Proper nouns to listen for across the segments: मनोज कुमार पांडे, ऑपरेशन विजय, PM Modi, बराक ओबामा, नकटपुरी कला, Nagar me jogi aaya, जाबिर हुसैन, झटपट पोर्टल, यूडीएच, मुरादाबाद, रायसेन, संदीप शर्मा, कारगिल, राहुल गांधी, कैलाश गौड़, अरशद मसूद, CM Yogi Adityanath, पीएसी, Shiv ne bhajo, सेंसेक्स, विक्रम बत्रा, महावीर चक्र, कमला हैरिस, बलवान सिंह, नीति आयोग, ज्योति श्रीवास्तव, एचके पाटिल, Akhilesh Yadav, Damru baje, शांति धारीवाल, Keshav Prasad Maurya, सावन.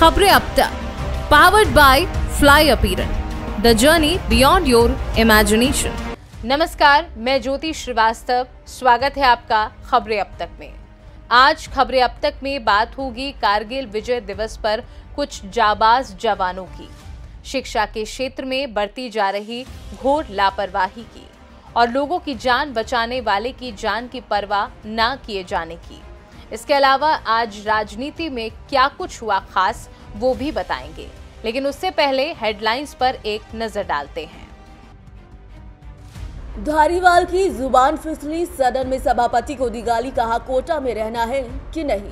खबरें अब तक powered by fly appearance, the journey beyond your imagination. नमस्कार, मैं ज्योति श्रीवास्तव, स्वागत है आपका खबरें अब तक में। आज खबरें अब तक में बात होगी कारगिल विजय दिवस पर कुछ जाबाज जवानों की, शिक्षा के क्षेत्र में बरती जा रही घोर लापरवाही की और लोगों की जान बचाने वाले की जान की परवाह ना किए जाने की। इसके अलावा आज राजनीति में क्या कुछ हुआ खास, वो भी बताएंगे, लेकिन उससे पहले हेडलाइंस पर एक नजर डालते हैं। धारीवाल की जुबान फिसली, सदन में सभापति को दी गाली, कहा कोटा में रहना है कि नहीं।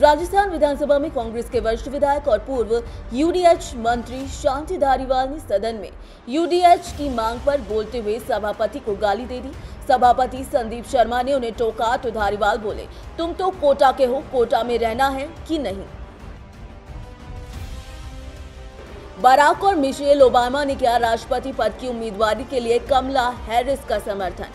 राजस्थान विधानसभा में कांग्रेस के वरिष्ठ विधायक और पूर्व यूडीएच मंत्री शांति धारीवाल ने सदन में यूडीएच की मांग पर बोलते हुए सभापति को गाली दे दी। सभापति संदीप शर्मा ने उन्हें टोका तो धारीवाल बोले, तुम तो कोटा के हो, कोटा में रहना है कि नहीं। बराक और मिशेल ओबामा ने किया राष्ट्रपति पद की उम्मीदवारी के लिए कमला हैरिस का समर्थन।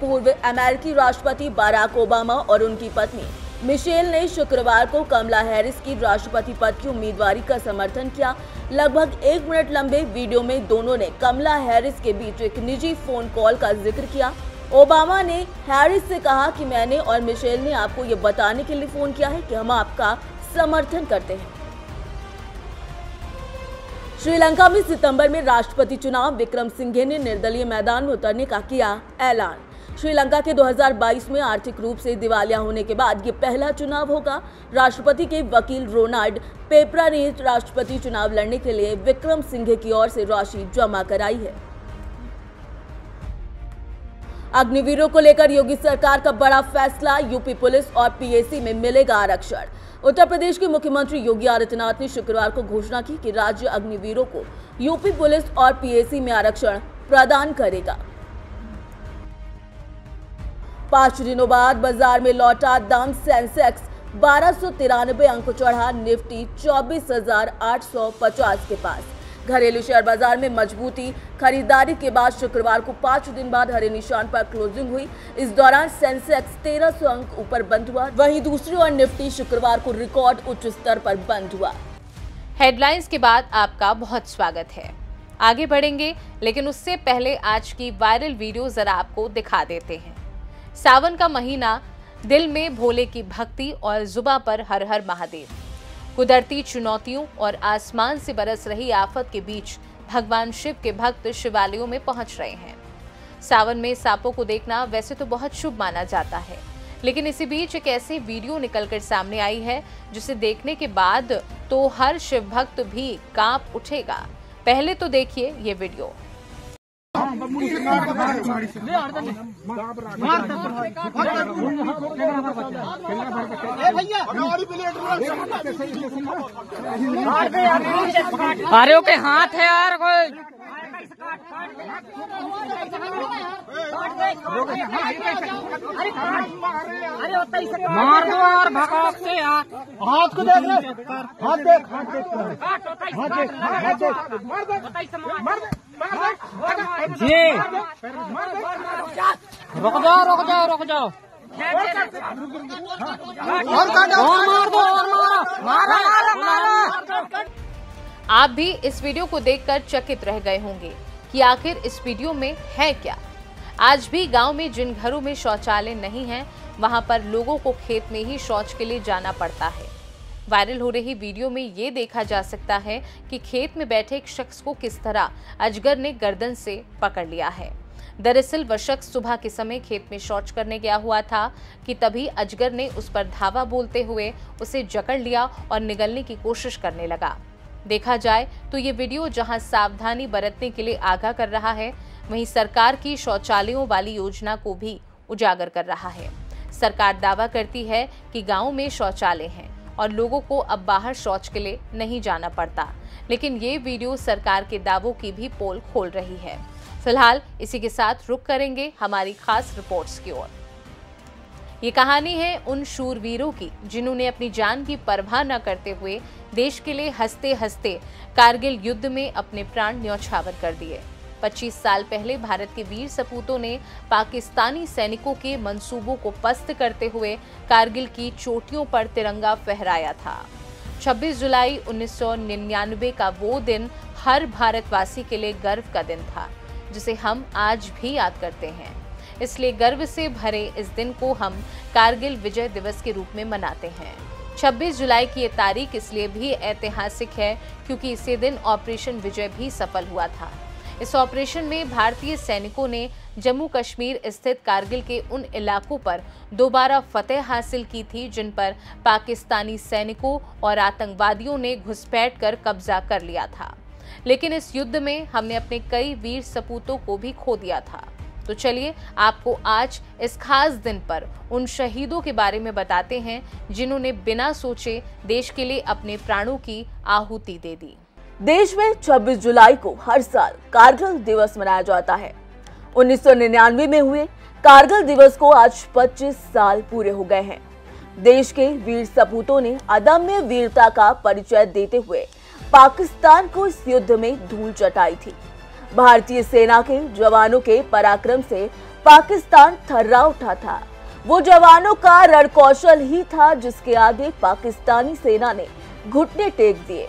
पूर्व अमेरिकी राष्ट्रपति बराक ओबामा और उनकी पत्नी मिशेल ने शुक्रवार को कमला हैरिस की राष्ट्रपति पद की उम्मीदवारी का समर्थन किया। लगभग 1 मिनट लंबे वीडियो में दोनों ने कमला हैरिस के बीच एक निजी फोन कॉल का जिक्र किया। ओबामा ने हैरिस से कहा कि मैंने और मिशेल ने आपको ये बताने के लिए फोन किया है कि हम आपका समर्थन करते हैं। श्रीलंका में सितंबर में राष्ट्रपति चुनाव, विक्रम सिंघे ने निर्दलीय मैदान में उतरने का किया ऐलान। श्रीलंका के 2022 में आर्थिक रूप से दिवालिया होने के बाद ये पहला चुनाव होगा। राष्ट्रपति के वकील रोनाल्ड पेपरा ने राष्ट्रपति चुनाव लड़ने के लिए विक्रम सिंघे की ओर से राशि जमा कराई है। अग्निवीरों को लेकर योगी सरकार का बड़ा फैसला, यूपी पुलिस और पीएसी में मिलेगा आरक्षण। उत्तर प्रदेश के मुख्यमंत्री योगी आदित्यनाथ ने शुक्रवार को घोषणा की कि राज्य अग्निवीरों को यूपी पुलिस और पीएसी में आरक्षण प्रदान करेगा। 5 दिनों बाद बाजार में लौटा दाम, सेंसेक्स 1293 अंक चढ़ा, निफ्टी 24,850 के पास। घरेलू शेयर बाजार में मजबूती, खरीदारी के बाद शुक्रवार को 5 दिन बाद हरे निशान पर क्लोजिंग हुई। इस दौरान सेंसेक्स 1300 अंक ऊपर बंद हुआ, वहीं दूसरी ओर निफ्टी शुक्रवार को रिकॉर्ड उच्च स्तर पर बंद हुआ। हेडलाइंस के बाद आपका बहुत स्वागत है। आगे बढ़ेंगे, लेकिन उससे पहले आज की वायरल वीडियो जरा आपको दिखा देते हैं। सावन का महीना, दिल में भोले की भक्ति और जुबा पर हर हर महादेव। कुदरती चुनौतियों और आसमान से बरस रही आफत के बीच भगवान शिव के भक्त शिवालयों में पहुंच रहे हैं। सावन में सांपों को देखना वैसे तो बहुत शुभ माना जाता है, लेकिन इसी बीच एक ऐसी वीडियो निकलकर सामने आई है जिसे देखने के बाद तो हर शिव भक्त भी कांप उठेगा। पहले तो देखिए ये वीडियो। अरे ओके, हाथ है यार कोई। मार दो और भगाओ से यार। हाथ को देख ले, हाथ देख जी। रुक जाओ मार दो। आप भी इस वीडियो को देखकर चकित रह गए होंगे कि आखिर इस वीडियो में है क्या। आज भी गांव में जिन घरों में शौचालय नहीं है, वहां पर लोगों को खेत में ही शौच के लिए जाना पड़ता है। वायरल हो रही वीडियो में ये देखा जा सकता है कि खेत में बैठे एक शख्स को किस तरह अजगर ने गर्दन से पकड़ लिया है। दरअसल वह शख्स सुबह के समय खेत में शौच करने गया हुआ था कि तभी अजगर ने उस पर धावा बोलते हुए उसे जकड़ लिया और निगलने की कोशिश करने लगा। देखा जाए तो ये वीडियो जहां सावधानी बरतने के लिए आगाह कर रहा है, वहीं सरकार की शौचालयों वाली योजना को भी उजागर कर रहा है। सरकार दावा करती है कि गांव में शौचालय हैं और लोगों को अब बाहर शौच के लिए नहीं जाना पड़ता, लेकिन ये वीडियो सरकार के दावों की भी पोल खोल रही है। फिलहाल इसी के साथ रुक करेंगे हमारी खास रिपोर्ट्स की ओर। ये कहानी है उन शूरवीरों की जिन्होंने अपनी जान की परवाह न करते हुए देश के लिए हंसते हंसते कारगिल युद्ध में अपने प्राण न्यौछावर कर दिए। 25 साल पहले भारत के वीर सपूतों ने पाकिस्तानी सैनिकों के मंसूबों को पस्त करते हुए कारगिल की चोटियों पर तिरंगा फहराया था। 26 जुलाई 1999 का वो दिन हर भारतवासी के लिए गर्व का दिन था, जिसे हम आज भी याद करते हैं। इसलिए गर्व से भरे इस दिन को हम कारगिल विजय दिवस के रूप में मनाते हैं। 26 जुलाई की ये तारीख इसलिए भी ऐतिहासिक है क्योंकि इसी दिन ऑपरेशन विजय भी सफल हुआ था। इस ऑपरेशन में भारतीय सैनिकों ने जम्मू कश्मीर स्थित कारगिल के उन इलाकों पर दोबारा फतेह हासिल की थी जिन पर पाकिस्तानी सैनिकों और आतंकवादियों ने घुसपैठ कर कब्जा कर लिया था, लेकिन इस युद्ध में हमने अपने कई वीर सपूतों को भी खो दिया था। तो चलिए आपको आज इस खास दिन पर उन शहीदों के बारे में बताते हैं जिन्होंने बिना सोचे देश के लिए अपने प्राणों की आहुति दे दी। देश में 26 जुलाई को हर साल कारगिल दिवस मनाया जाता है। 1999 में हुए कारगिल दिवस को आज 25 साल पूरे हो गए हैं। देश के वीर सपूतों ने अदम्य वीरता का परिचय देते हुए पाकिस्तान को इस युद्ध में धूल चटाई थी। भारतीय सेना के जवानों के पराक्रम से पाकिस्तान थर्रा उठा था। वो जवानों का रणकौशल ही था जिसके आगे पाकिस्तानी सेना ने घुटने टेक दिए।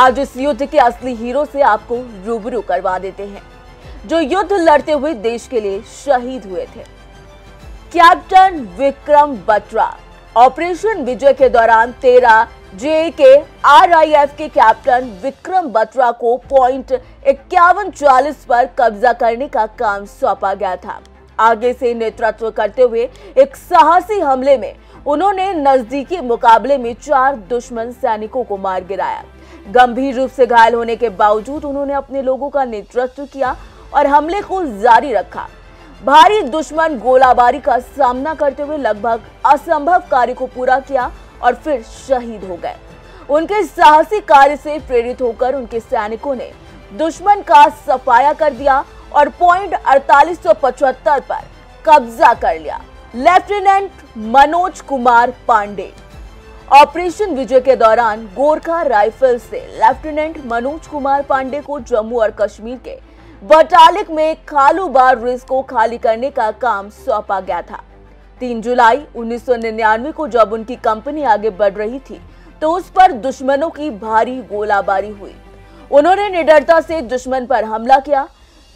आज इस युद्ध के असली हीरो से आपको रूबरू करवा देते हैं जो युद्ध लड़ते हुए देश के लिए शहीद हुए थे। कैप्टन विक्रम बत्रा ऑपरेशन विजय के दौरान 13 JKRIF के कैप्टन विक्रम बत्रा को पॉइंट 5140 पर कब्जा करने का काम सौंपा गया था। आगे से नेतृत्व करते हुए एक साहसी हमले में उन्होंने नजदीकी मुकाबले में 4 दुश्मन सैनिकों को मार गिराया। गंभीर रूप से घायल होने के बावजूद उन्होंने अपने लोगों का नेतृत्व किया और हमले को जारी रखा। भारी दुश्मन गोलाबारी का सामना करते हुए लगभग असंभव कार्य को पूरा किया और फिर शहीद हो गए। उनके साहसी कार्य से प्रेरित होकर उनके सैनिकों ने दुश्मन का सफाया कर दिया और पॉइंट 4875 पर कब्जा कर लिया। लेफ्टिनेंट मनोज कुमार पांडे ऑपरेशन विजय के दौरान गोरखा राइफल से लेफ्टिनेंट मनोज कुमार पांडे को जम्मू और कश्मीर के बटालिक में खालूबार रिज को खाली करने का काम सौंपा गया था। 3 जुलाई 1999 को जब उनकी कंपनी आगे बढ़ रही थी तो उस पर दुश्मनों की भारी गोलाबारी हुई। उन्होंने निडरता से दुश्मन पर हमला किया,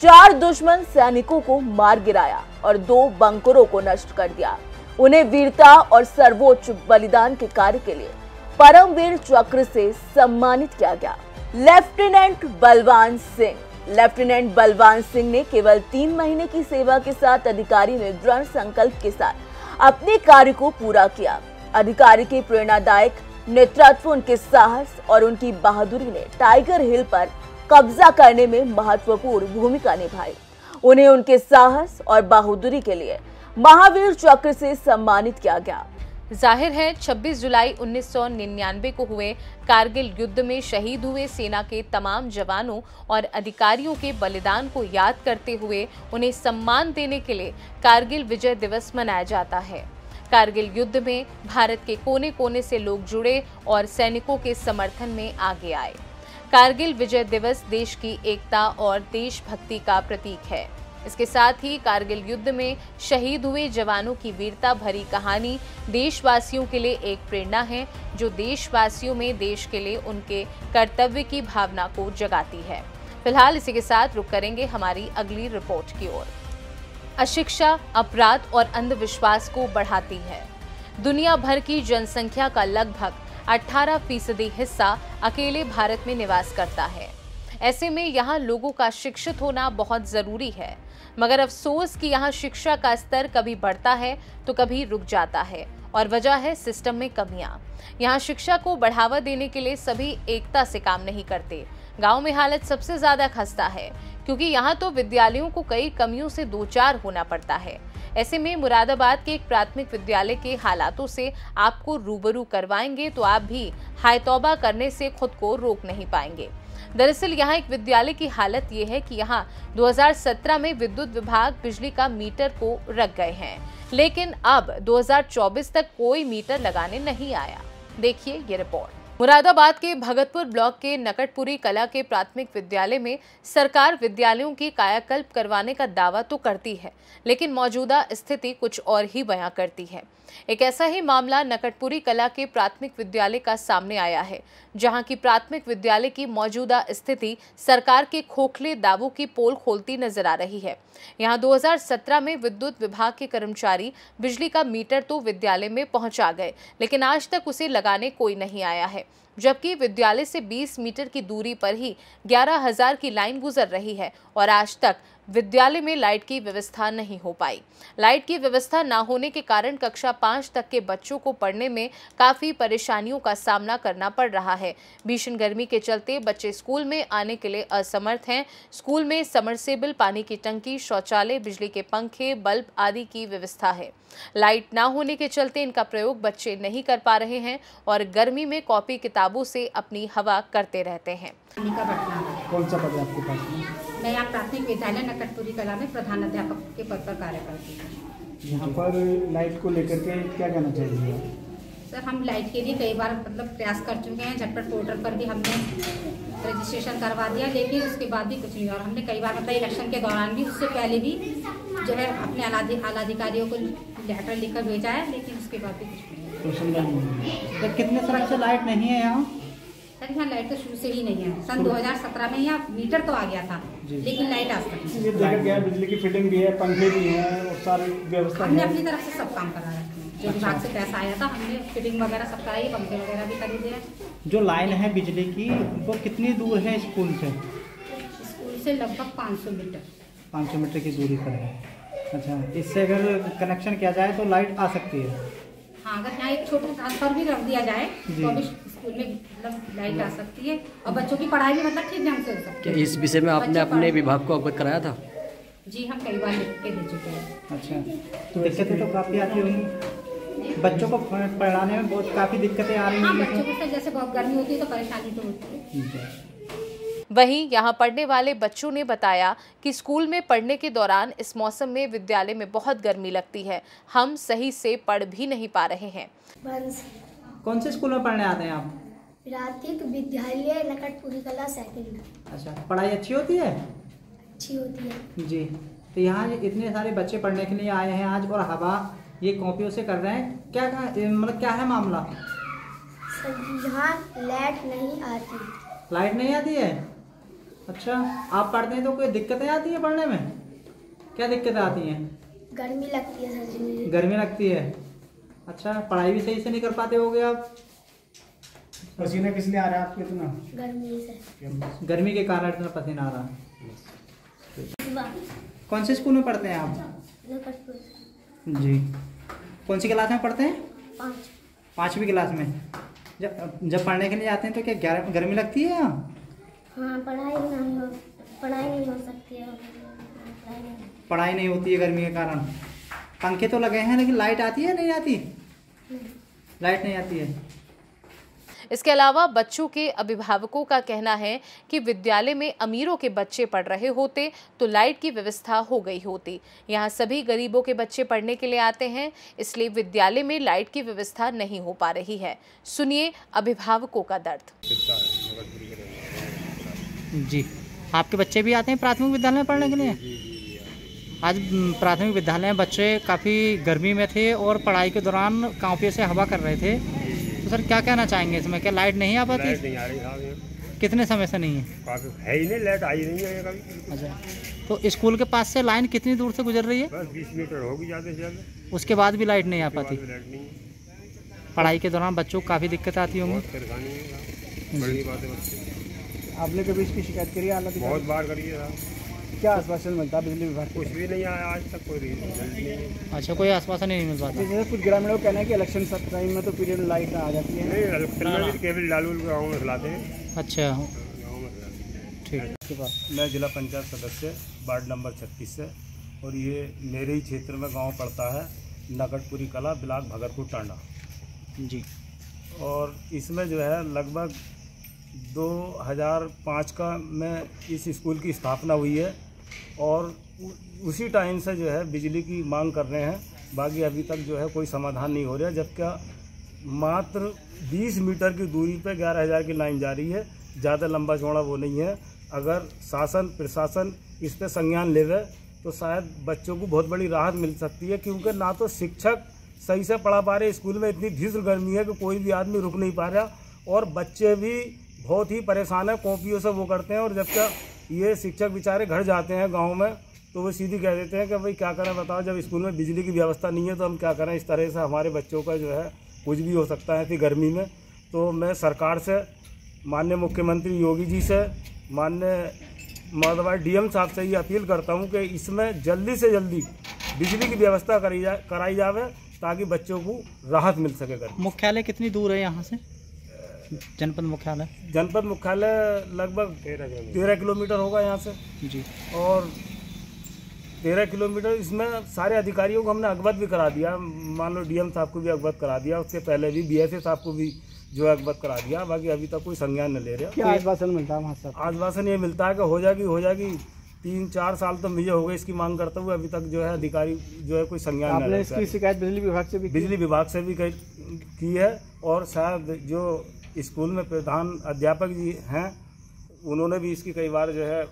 4 दुश्मन सैनिकों को मार गिराया और 2 बंकरों को नष्ट कर दिया। उन्हें वीरता और सर्वोच्च बलिदान के कार्य के लिए परमवीर चक्र से सम्मानित किया गया। लेफ्टिनेंट बलवान सिंह ने केवल 3 महीने की सेवा के साथ अधिकारी में दृढ़ संकल्प के साथ अपने कार्य को पूरा किया। अधिकारी के प्रेरणादायक नेतृत्व, उनके साहस और उनकी बहादुरी ने टाइगर हिल पर कब्जा करने में महत्वपूर्ण भूमिका निभाई। उन्हें उनके साहस और बहादुरी के लिए महावीर चक्र से सम्मानित किया गया। जाहिर है 26 जुलाई 1999 को हुए कारगिल युद्ध में शहीद हुए सेना के तमाम जवानों और अधिकारियों के बलिदान को याद करते हुए उन्हें सम्मान देने के लिए कारगिल विजय दिवस मनाया जाता है। कारगिल युद्ध में भारत के कोने कोने से लोग जुड़े और सैनिकों के समर्थन में आगे आए। कारगिल विजय दिवस देश की एकता और देशभक्ति का प्रतीक है। इसके साथ ही कारगिल युद्ध में शहीद हुए जवानों की वीरता भरी कहानी देशवासियों के लिए एक प्रेरणा है जो देशवासियों में देश के लिए उनके कर्तव्य की भावना को जगाती है। फिलहाल इसी के साथ रुक करेंगे हमारी अगली रिपोर्ट की ओर। अशिक्षा अपराध और अंधविश्वास को बढ़ाती है। दुनिया भर की जनसंख्या का लगभग 18% हिस्सा अकेले भारत में निवास करता है। ऐसे में यहाँ लोगों का शिक्षित होना बहुत ज़रूरी है, मगर अफसोस कि यहाँ शिक्षा का स्तर कभी बढ़ता है तो कभी रुक जाता है और वजह है सिस्टम में कमियाँ। यहाँ शिक्षा को बढ़ावा देने के लिए सभी एकता से काम नहीं करते। गांव में हालत सबसे ज़्यादा खस्ता है क्योंकि यहाँ तो विद्यालयों को कई कमियों से दो चार होना पड़ता है। ऐसे में मुरादाबाद के एक प्राथमिक विद्यालय के हालातों से आपको रूबरू करवाएंगे तो आप भी हाय तौबा करने से खुद को रोक नहीं पाएंगे। दरअसल यहाँ एक विद्यालय की हालत ये है कि यहाँ 2017 में विद्युत विभाग बिजली का मीटर को रख गए हैं, लेकिन अब 2024 तक कोई मीटर लगाने नहीं आया। देखिए ये रिपोर्ट। मुरादाबाद के भगतपुर ब्लॉक के नकटपुरी कला के प्राथमिक विद्यालय में सरकार विद्यालयों की कायाकल्प करवाने का दावा तो करती है, लेकिन मौजूदा स्थिति कुछ और ही बयां करती है। एक ऐसा ही मामला नकटपुरी कला के प्राथमिक विद्यालय का सामने आया है, जहां की प्राथमिक विद्यालय की मौजूदा स्थिति सरकार के खोखले दावों की पोल खोलती नजर आ रही है। यहाँ 2017 में विद्युत विभाग के कर्मचारी बिजली का मीटर तो विद्यालय में पहुंचा गए, लेकिन आज तक उसे लगाने कोई नहीं आया है, जबकि विद्यालय से 20 मीटर की दूरी पर ही 11,000 की लाइन गुजर रही है और आज तक विद्यालय में लाइट की व्यवस्था नहीं हो पाई। लाइट की व्यवस्था ना होने के कारण कक्षा 5 तक के बच्चों को पढ़ने में काफ़ी परेशानियों का सामना करना पड़ रहा है। भीषण गर्मी के चलते बच्चे स्कूल में आने के लिए असमर्थ हैं। स्कूल में समरसेबल, पानी की टंकी, शौचालय, बिजली के पंखे, बल्ब आदि की व्यवस्था है। लाइट ना होने के चलते इनका प्रयोग बच्चे नहीं कर पा रहे हैं और गर्मी में कॉपी किताबों से अपनी हवा करते रहते हैं। कौन सा पद है आपके पास? मैं यहाँ प्राथमिक विद्यालय नकटपुरी कला में प्रधान अध्यापक के पद पर कार्य करती हूँ। यहाँ पर लाइट को लेकर के क्या कहना चाहिए? सर, हम लाइट के लिए कई बार मतलब प्रयास कर चुके हैं। झटपट पोर्टल पर भी हमने रजिस्ट्रेशन करवा दिया, लेकिन उसके बाद भी कुछ नहीं। और हमने कई बार मतलब इलेक्शन के दौरान भी, उससे पहले भी जो है अपने आलाधिकारियों को लेटर लिखकर भेजा है, लेकिन उसके बाद भी कुछ नहीं। कितने साल से लाइट नहीं है यहाँ? यहाँ लाइट तो शुरू से ही नहीं है। सन 2017 में यहाँ मीटर तो आ गया था, लेकिन लाइट आज तक नहीं। देखा गया बिजली की फिटिंग भी है, पंखे भी हैं और सारी व्यवस्था। हमने अपनी तरफ से सब काम कराया जो विभाग से पैसा आया था। हमने फिटिंग वगैरह सब कराई, पंखे वगैरह भी खरीदे। जो लाइन है बिजली की वो कितनी दूर है स्कूल से? स्कूल से लगभग 500 मीटर की दूरी पर है। अच्छा, इससे अगर कनेक्शन किया जाए तो लाइट आ सकती है? हाँ, अगर यहाँ एक छोटा ट्रांसफर भी रख दिया जाए तो अभी स्कूल में मतलब लाइट आ सकती है और बच्चों की पढ़ाई भी मतलब ठीक ढंग से हो सकती है। इस विषय में आपने अपने विभाग को अवगत कराया था? जी, हम कई बार लिख के दे चुके हैं। अच्छा, तो दिक्कतें तो काफ़ी आती होंगी बच्चों को पढ़ाने में? बहुत काफ़ी दिक्कतें आ रही हैं बच्चों को। जैसे बहुत गर्मी होती है तो परेशानी तो होती है। वहीं यहां पढ़ने वाले बच्चों ने बताया कि स्कूल में पढ़ने के दौरान इस मौसम में विद्यालय में बहुत गर्मी लगती है। हम सही से पढ़ भी नहीं पा रहे हैं। कौन से स्कूल में पढ़ने आते हैं आप? प्राथमिक विद्यालय नकटपुरी कला सेकंड। अच्छा, पढ़ाई अच्छी होती है? अच्छी होती है जी। तो यहाँ इतने सारे बच्चे पढ़ने के लिए आए हैं आज और हवा ये कॉपियों से कर रहे हैं। क्या मतलब क्या है मामला? यहाँ लाइट नहीं आती। लाइट नहीं आती है? अच्छा, आप पढ़ते हैं तो कोई दिक्कतें आती है पढ़ने में? क्या दिक्कतें आती हैं? गर्मी लगती है सर जी। गर्मी लगती है? अच्छा, पढ़ाई भी सही से नहीं कर पाते होगे आप? पसीना किस लिए आ रहा है आपको इतना? गर्मी से। गर्मी के कारण इतना पसीना आ रहा है। कौन से स्कूल में पढ़ते हैं आप जी? कौन सी क्लास में पढ़ते हैं? 5वीं क्लास में। जब पढ़ने के लिए आते हैं तो क्या गर्मी लगती है यहाँ? हाँ, पढ़ाई नहीं होती है गर्मी के कारण। पंखे तो लगे हैं लेकिन लाइट आती है? नहीं आती, लाइट नहीं आती है। इसके अलावा बच्चों के अभिभावकों का कहना है कि विद्यालय में अमीरों के बच्चे पढ़ रहे होते तो लाइट की व्यवस्था हो गई होती। यहाँ सभी गरीबों के बच्चे पढ़ने के लिए आते हैं, इसलिए विद्यालय में लाइट की व्यवस्था नहीं हो पा रही है। सुनिए अभिभावकों का दर्द। जी, आपके बच्चे भी आते हैं प्राथमिक विद्यालय में पढ़ने के लिए? आज प्राथमिक विद्यालय में बच्चे काफ़ी गर्मी में थे और पढ़ाई के दौरान कॉपियों से हवा कर रहे थे। तो सर क्या कहना चाहेंगे इसमें? क्या लाइट नहीं आ पाती? नहीं आ रही। कितने समय से नहीं है? है ही नहीं, लाइट आई नहीं है कभी। अच्छा, तो स्कूल के पास से लाइन कितनी दूर से गुजर रही है? बस 20 मीटर होगी ज़्यादा से ज़्यादा। उसके बाद भी लाइट नहीं आ पाती? पढ़ाई के दौरान बच्चों को काफ़ी दिक्कत आती होंगी। आपने कभी इसकी शिकायत करी? बहुत बार करी है। क्या आश्वासन मिलता है बिजली विभाग? कुछ भी नहीं आया आज तक, कोई नहीं। अच्छा, कोई आश्वासन नहीं मिल पाता? जैसे कुछ ग्रामीण लोग कहना है कि इलेक्शन टाइम में तो पीरियड लाइट आ जाती है। नहीं, इलेक्शन में भी केबल डालूल गाँव में खिलाते हैं। अच्छा, ठीक है। मैं जिला पंचायत सदस्य वार्ड नंबर 36 से, और ये मेरे ही क्षेत्र में गाँव पड़ता है नकटपुरी कला, ब्लाक भगतपुर टांडा जी। और इसमें जो है लगभग 2005 का में इस स्कूल की स्थापना हुई है और उसी टाइम से जो है बिजली की मांग कर रहे हैं। बाकी अभी तक जो है कोई समाधान नहीं हो रहा, जबकि मात्र 20 मीटर की दूरी पर 11,000 की लाइन जारी है, ज़्यादा लंबा चौड़ा वो नहीं है। अगर शासन प्रशासन इस पर संज्ञान लेवे तो शायद बच्चों को बहुत बड़ी राहत मिल सकती है, क्योंकि ना तो शिक्षक सही से पढ़ा पा रहे, स्कूल में इतनी भीषण गर्मी है कि कोई भी आदमी रुक नहीं पा रहा, और बच्चे भी बहुत ही परेशान है, कॉपियों से वो करते हैं। और जबकि ये शिक्षक बेचारे घर जाते हैं गाँव में तो वो सीधी कह देते हैं कि भाई क्या करें बताओ, जब स्कूल में बिजली की व्यवस्था नहीं है तो हम क्या करें। इस तरह से हमारे बच्चों का जो है कुछ भी हो सकता है फिर गर्मी में। तो मैं सरकार से, माननीय मुख्यमंत्री योगी जी से, माननीय मर्दवार डीएम साहब से ये अपील करता हूँ कि इसमें जल्दी से जल्दी बिजली की व्यवस्था कराई जावे ताकि बच्चों को राहत मिल सके। मुख्यालय कितनी दूर है यहाँ से? जनपद मुख्यालय, जनपद मुख्यालय लगभग 13 किलोमीटर होगा यहाँ से जी। और 13 किलोमीटर, इसमें सारे अधिकारियों को हमने अवगत भी करा दिया, मान लो डीएम साहब को भी अवगत करा दिया, उससे पहले भी बीएसए साहब को भी जो अवगत करा दिया, बाकी अभी तक कोई संज्ञान न ले रहा। क्या आश्वासन मिलता है वहाँ से? आश्वासन ये मिलता है कि हो जाएगी हो जाएगी, 3-4 साल तो मुझे हो गए इसकी मांग करते हुए, अभी तक जो है अधिकारी जो है कोई संज्ञान नहीं ले रहा। इसकी शिकायत बिजली विभाग से भी की है, और शायद जो स्कूल में प्रधान अध्यापक जी हैं उन्होंने भी इसकी कई बार जो है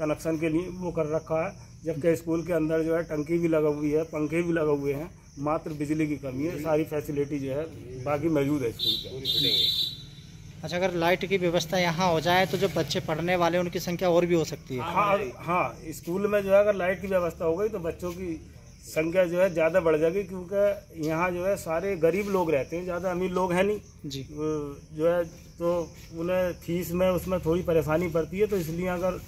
कनेक्शन के लिए वो कर रखा है, जबकि स्कूल के अंदर जो है टंकी भी लगा हुई है, पंखे भी लगे हुए हैं, मात्र बिजली की कमी है, सारी फैसिलिटी जो है बाकी मौजूद है स्कूल के। अच्छा, अगर लाइट की व्यवस्था यहाँ हो जाए तो जो बच्चे पढ़ने वाले उनकी संख्या और भी हो सकती है। हाँ, स्कूल में जो है अगर लाइट की व्यवस्था हो गई तो बच्चों की संख्या जो है ज़्यादा बढ़ जाएगी, क्योंकि यहाँ जो है सारे गरीब लोग रहते हैं, ज़्यादा अमीर लोग हैं नहीं जी, जो है तो उन्हें फीस में उसमें थोड़ी परेशानी पड़ती है, तो इसलिए अगर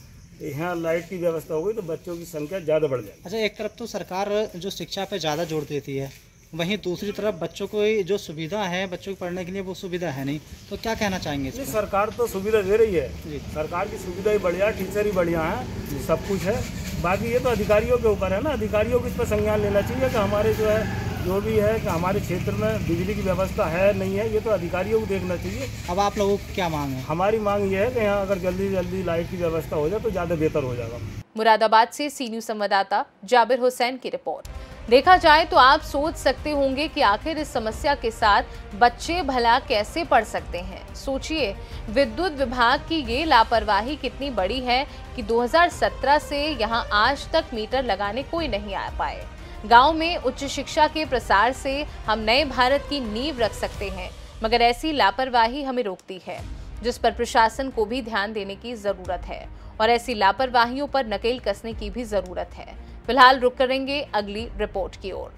यहाँ लाइट की व्यवस्था होगी तो बच्चों की संख्या ज़्यादा बढ़ जाएगी। अच्छा, एक तरफ तो सरकार जो शिक्षा पे ज़्यादा जोर देती है, वहीं दूसरी तरफ बच्चों को जो सुविधा है, बच्चों को पढ़ने के लिए वो सुविधा है नहीं, तो क्या कहना चाहेंगे? सरकार तो सुविधा दे रही है, सरकार की सुविधा ही बढ़िया, टीचर ही बढ़िया है, सब कुछ है, बाकी ये तो अधिकारियों के ऊपर है ना, अधिकारियों को इस पर संज्ञान लेना चाहिए कि हमारे जो है जो भी है कि हमारे क्षेत्र में बिजली की व्यवस्था है नहीं है, ये तो अधिकारियों को देखना चाहिए। अब आप लोगों की क्या मांग है? हमारी मांग ये है कि यहाँ अगर जल्दी जल्दी लाइट की व्यवस्था हो जाए तो ज़्यादा बेहतर हो जाएगा। मुरादाबाद से सी न्यूज़ संवाददाता जाबिर हुसैन की रिपोर्ट। देखा जाए तो आप सोच सकते होंगे कि आखिर इस समस्या के साथ बच्चे भला कैसे पढ़ सकते हैं। सोचिए, विद्युत विभाग की ये लापरवाही कितनी बड़ी है कि 2017 से यहाँ आज तक मीटर लगाने कोई नहीं आ पाए। गांव में उच्च शिक्षा के प्रसार से हम नए भारत की नींव रख सकते हैं, मगर ऐसी लापरवाही हमें रोकती है, जिस पर प्रशासन को भी ध्यान देने की ज़रूरत है और ऐसी लापरवाहियों पर नकेल कसने की भी ज़रूरत है। फिलहाल रुक करेंगे अगली रिपोर्ट की ओर।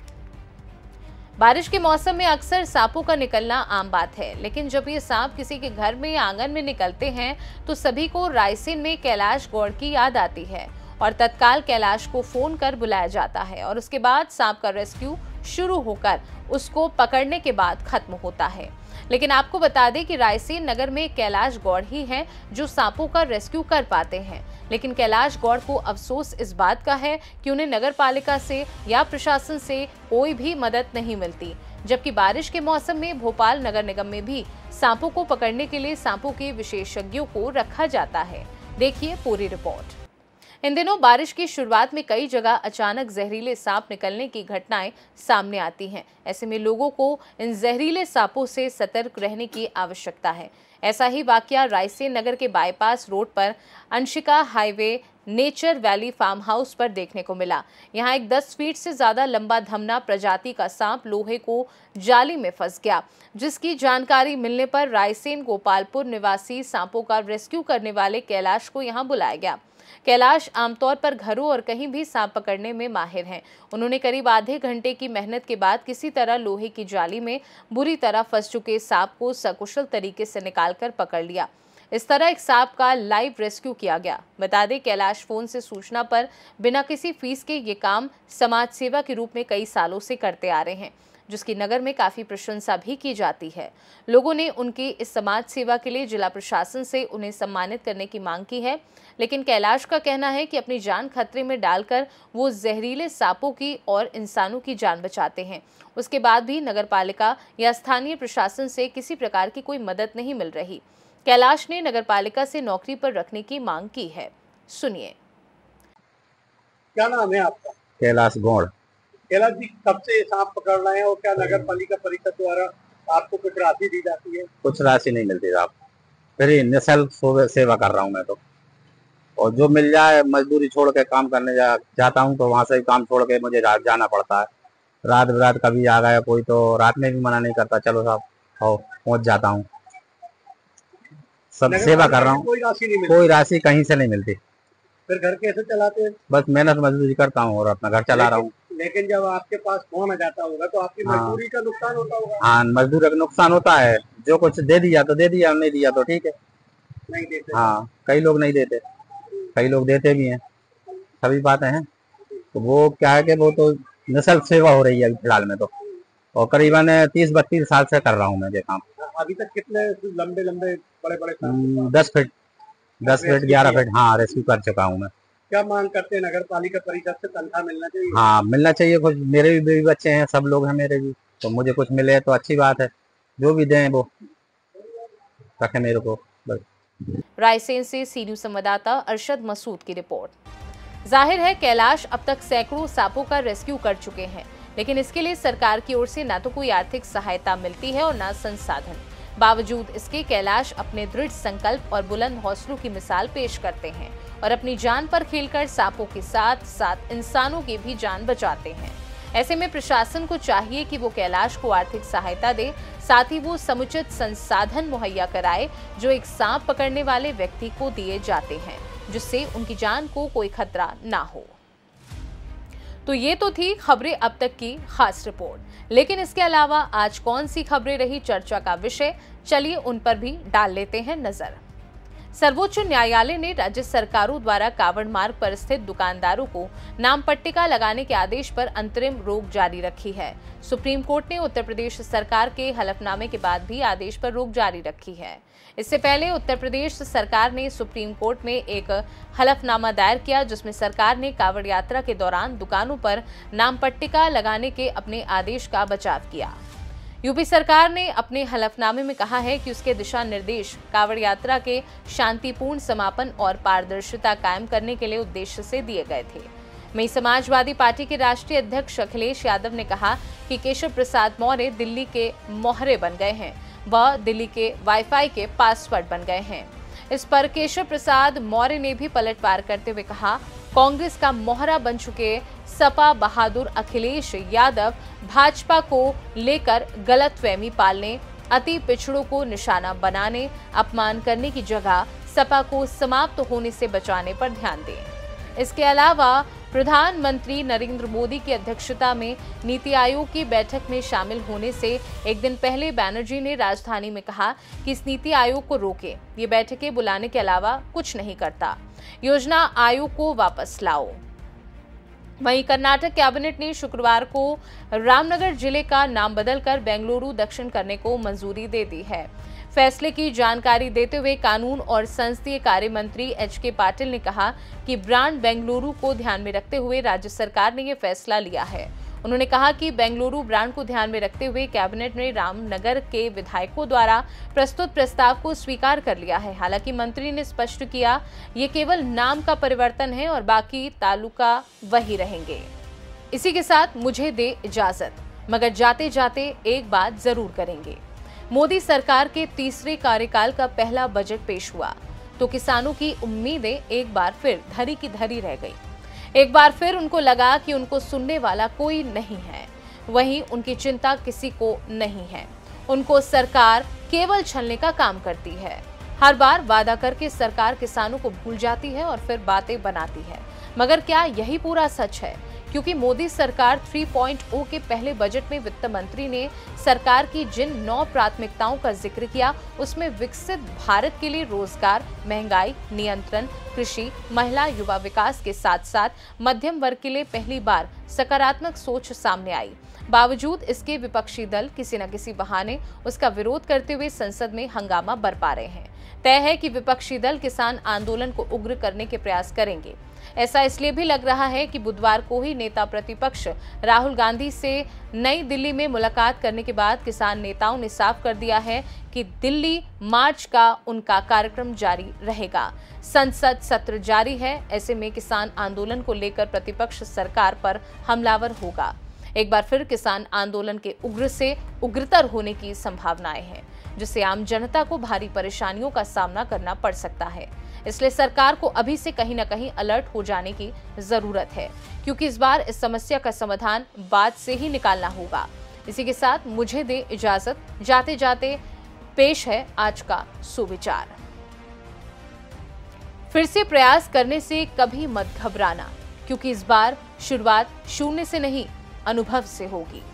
बारिश के मौसम में अक्सर सांपों का निकलना आम बात है, लेकिन जब ये सांप किसी के घर में या आंगन में निकलते हैं तो सभी को रायसेन में कैलाश गौड़ की याद आती है और तत्काल कैलाश को फोन कर बुलाया जाता है और उसके बाद सांप का रेस्क्यू शुरू होकर उसको पकड़ने के बाद खत्म होता है। लेकिन आपको बता दें कि रायसेन नगर में कैलाश गौड़ ही हैं जो सांपों का रेस्क्यू कर पाते हैं, लेकिन कैलाश गौड़ को अफसोस इस बात का है कि उन्हें नगर पालिका से या प्रशासन से कोई भी मदद नहीं मिलती, जबकि बारिश के मौसम में भोपाल नगर निगम में भी सांपों को पकड़ने के लिए सांपों के विशेषज्ञों को रखा जाता है। देखिए पूरी रिपोर्ट। इन दिनों बारिश की शुरुआत में कई जगह अचानक जहरीले सांप निकलने की घटनाएं सामने आती हैं। ऐसे में लोगों को इन जहरीले सांपों से सतर्क रहने की आवश्यकता है। ऐसा ही वाकया रायसेन नगर के बाईपास रोड पर Anshika highway nature valley farm house पर देखने को मिला। यहाँ एक 10 फीट से ज़्यादा लंबा धमना प्रजाति का सांप लोहे को जाली में फंस गया, जिसकी जानकारी मिलने पर रायसेन गोपालपुर निवासी सांपों का रेस्क्यू करने वाले कैलाश को यहाँ बुलाया गया। कैलाश आमतौर पर घरों और कहीं भी सांप पकड़ने में माहिर हैं। उन्होंने करीब आधे घंटे की मेहनत के बाद किसी तरह लोहे की जाली में बुरी तरह फंस चुके सांप को सकुशल तरीके से निकालकर पकड़ लिया। इस तरह एक सांप का लाइव रेस्क्यू किया गया। बता दें, कैलाश फोन से सूचना पर बिना किसी फीस के ये काम समाज सेवा के रूप में कई सालों से करते आ रहे हैं, जिसकी नगर में काफ़ी प्रशंसा भी की जाती है। लोगों ने उनकी इस समाज सेवा के लिए जिला प्रशासन से उन्हें सम्मानित करने की मांग की है, लेकिन कैलाश का कहना है कि अपनी जान खतरे में डालकर वो जहरीले सांपों की और इंसानों की जान बचाते हैं। उसके बाद भी नगरपालिका या स्थानीय प्रशासन से किसी प्रकार की कोई मदद नहीं मिल रही। कैलाश ने नगरपालिका से नौकरी पर रखने की मांग की है। सुनिए। क्या नाम है आपका? कैलाश गौड़। कैलाश जी, कब से सांप पकड़ रहे हैं और क्या नगर पालिका परिषद द्वारा आपको कुछ राशि दी जाती है? कुछ राशि नहीं मिलती साहब, फिर निःशुल्क सेवा कर रहा हूँ मैं तो, और जो मिल जाए मजदूरी छोड़ के काम करने जाता हूँ तो वहाँ से काम छोड़ के मुझे जाना पड़ता है। रात बिरात कभी आ गया कोई तो रात में भी मना नहीं करता, चलो साहब हो पहुँच जाता हूँ, सब सेवा कर रहा हूँ, कोई राशि कहीं से नहीं मिलती। फिर घर कैसे चलाते हैं? बस मेहनत मजदूरी करता हूँ और अपना घर चला रहा हूँ। लेकिन जब आपके पास फोन आ जाता होगा तो आपकी मजदूरी का नुकसान होता होगा? हाँ मजदूरी का नुकसान होता है, जो कुछ दे दिया तो दे दिया, नहीं दिया तो ठीक है नहीं देते। हाँ कई लोग नहीं देते, कई लोग देते भी हैं, सभी बातें हैं। तो वो क्या है कि वो तो निःशुल्क सेवा हो रही है अभी फिलहाल में तो, और करीबन 30-32 साल से कर रहा हूँ मैं ये काम। अभी तक कितने लंबे लंबे बड़े बड़े काम? 10 फीट 11 फीट हाँ रेस्क्यू कर चुका हूँ मैं। क्या मांग करते हैं? नगर पालिका परिषद से तनख्वाह मिलना चाहिए। हाँ मिलना चाहिए कुछ, मेरे भी बेबी बच्चे हैं, सब लोग हैं मेरे भी, तो मुझे कुछ मिले तो अच्छी बात है, जो भी दें वो रखें मेरे को। रायसेन से सीनियर संवाददाता अरशद मसूद की रिपोर्ट। जाहिर है कैलाश अब तक सैकड़ों सांपों का रेस्क्यू कर चुके हैं, लेकिन इसके लिए सरकार की ओर से ना तो कोई आर्थिक सहायता मिलती है और ना संसाधन। बावजूद इसके कैलाश अपने दृढ़ संकल्प और बुलंद हौसलों की मिसाल पेश करते हैं और अपनी जान पर खेलकर सांपों के साथ साथ इंसानों की भी जान बचाते हैं। ऐसे में प्रशासन को चाहिए कि वो कैलाश को आर्थिक सहायता दे, साथ ही वो समुचित संसाधन मुहैया कराए जो एक सांप पकड़ने वाले व्यक्ति को दिए जाते हैं, जिससे उनकी जान को कोई खतरा ना हो। तो ये तो थी खबरें अब तक की खास रिपोर्ट, लेकिन इसके अलावा आज कौन सी खबरें रही चर्चा का विषय, चलिए उन पर भी डाल लेते हैं नजर। सर्वोच्च न्यायालय ने राज्य सरकारों द्वारा कावड़ मार्ग पर स्थित दुकानदारों को नाम पट्टिका लगाने के आदेश पर अंतरिम रोक जारी रखी है। सुप्रीम कोर्ट ने उत्तर प्रदेश सरकार के हलफनामे के बाद भी आदेश पर रोक जारी रखी है। इससे पहले उत्तर प्रदेश सरकार ने सुप्रीम कोर्ट में एक हलफनामा दायर किया, जिसमें सरकार ने कावड़ यात्रा के दौरान दुकानों पर नाम पट्टिका लगाने के अपने आदेश का बचाव किया। यूपी सरकार ने अपने हलफनामे में कहा है कि उसके दिशा निर्देश कावड़ यात्रा के शांतिपूर्ण समापन और पारदर्शिता कायम करने के लिए उद्देश्य से दिए गए थे। वहीं समाजवादी पार्टी के राष्ट्रीय अध्यक्ष अखिलेश यादव ने कहा कि केशव प्रसाद मौर्य दिल्ली के मोहरे बन गए हैं, वह दिल्ली के वाईफाई के पासवर्ड बन गए हैं। इस पर केशव प्रसाद मौर्य ने भी पलटवार करते हुए कहा, कांग्रेस का मोहरा बन चुके सपा बहादुर अखिलेश यादव भाजपा को लेकर गलतफहमी पालने, अति पिछड़ों को निशाना बनाने, अपमान करने की जगह सपा को समाप्त होने से बचाने पर ध्यान दें। इसके अलावा प्रधानमंत्री नरेंद्र मोदी की अध्यक्षता में नीति आयोग की बैठक में शामिल होने से एक दिन पहले बैनर्जी ने राजधानी में कहा कि इस नीति आयोग को रोके, ये बैठकें बुलाने के अलावा कुछ नहीं करता, योजना आयोग को वापस लाओ। वहीं कर्नाटक कैबिनेट ने शुक्रवार को रामनगर जिले का नाम बदलकर बेंगलुरु दक्षिण करने को मंजूरी दे दी है। फैसले की जानकारी देते हुए कानून और संसदीय कार्य मंत्री एचके पाटिल ने कहा कि ब्रांड बेंगलुरु को ध्यान में रखते हुए राज्य सरकार ने यह फैसला लिया है। उन्होंने कहा कि बेंगलुरु ब्रांड को ध्यान में रखते हुए कैबिनेट ने रामनगर के विधायकों द्वारा प्रस्तुत प्रस्ताव को स्वीकार कर लिया है। हालांकि मंत्री ने स्पष्ट किया, ये केवल नाम का परिवर्तन है और बाकी तालुका वही रहेंगे। इसी के साथ मुझे दे इजाजत, मगर जाते जाते एक बात जरूर करेंगे। मोदी सरकार के तीसरे कार्यकाल का पहला बजट पेश हुआ तो किसानों की उम्मीदें एक बार फिर धरी की धरी रह गई। एक बार फिर उनको लगा कि उनको सुनने वाला कोई नहीं है, वहीं उनकी चिंता किसी को नहीं है, उनको सरकार केवल छलने का काम करती है। हर बार वादा करके सरकार किसानों को भूल जाती है और फिर बातें बनाती है, मगर क्या यही पूरा सच है? क्योंकि मोदी सरकार 3.0 के पहले बजट में वित्त मंत्री ने सरकार की जिन 9 प्राथमिकताओं का जिक्र किया, उसमें विकसित भारत के लिए रोजगार, महंगाई नियंत्रण, कृषि, महिला युवा विकास के साथ साथ मध्यम वर्ग के लिए पहली बार सकारात्मक सोच सामने आई। बावजूद इसके विपक्षी दल किसी न किसी बहाने उसका विरोध करते हुए संसद में हंगामा बरपा रहे हैं। तय है कि विपक्षी दल किसान आंदोलन को उग्र करने के प्रयास करेंगे। ऐसा इसलिए भी लग रहा है कि बुधवार को ही नेता प्रतिपक्ष राहुल गांधी से नई दिल्ली में मुलाकात करने के बाद किसान नेताओं ने साफ कर दिया है कि दिल्ली मार्च का उनका कार्यक्रम जारी रहेगा। संसद सत्र जारी है, ऐसे में किसान आंदोलन को लेकर प्रतिपक्ष सरकार पर हमलावर होगा। एक बार फिर किसान आंदोलन के उग्र से उग्रतर होने की संभावनाएं हैं, जिससे आम जनता को भारी परेशानियों का सामना करना पड़ सकता है। इसलिए सरकार को अभी से कहीं न कहीं अलर्ट हो जाने की जरूरत है, क्योंकि इस बार इस समस्या का समाधान बाद से ही निकालना होगा। इसी के साथ मुझे दे इजाजत, जाते जाते पेश है आज का सुविचार। फिर से प्रयास करने से कभी मत घबराना, क्योंकि इस बार शुरुआत शून्य से नहीं, अनुभव से होगी।